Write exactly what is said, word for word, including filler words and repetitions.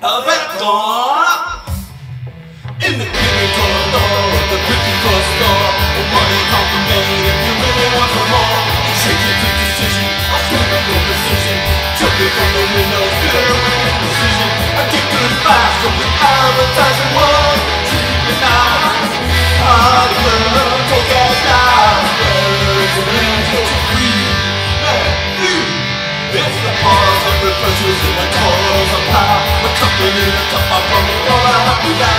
I'll back off. In the kitchen corridor, the critical store, the money can't be made if you really want some more. Change it to decision, I stand up for precision. Jumping from the window, better with the precision. I get good vibes from the advertising world. Keep an eye, hard work, take that time. Birds and angels, we met you. It's the pause of the pressures and the calls of power. A company to top my brother, all I have to do.